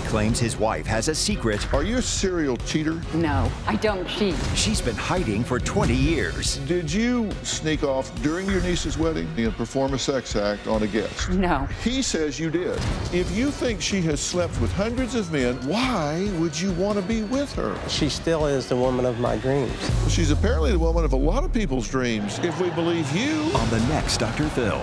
He claims his wife has a secret. Are you a serial cheater? No, I don't cheat. She's been hiding for 20 years. Did you sneak off during your niece's wedding and perform a sex act on a guest? No. He says you did. If you think she has slept with hundreds of men, why would you want to be with her? She still is the woman of my dreams. She's apparently the woman of a lot of people's dreams, if we believe you. On the next Dr. Phil.